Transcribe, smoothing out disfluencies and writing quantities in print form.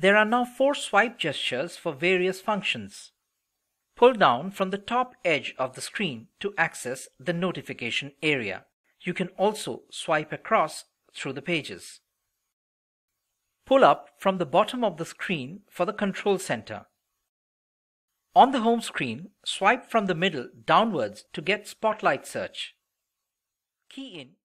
There are now 4 swipe gestures for various functions. Pull down from the top edge of the screen to access the notification area. You can also swipe across through the pages. Pull up from the bottom of the screen for the control center. On the home screen, swipe from the middle downwards to get Spotlight Search. Key in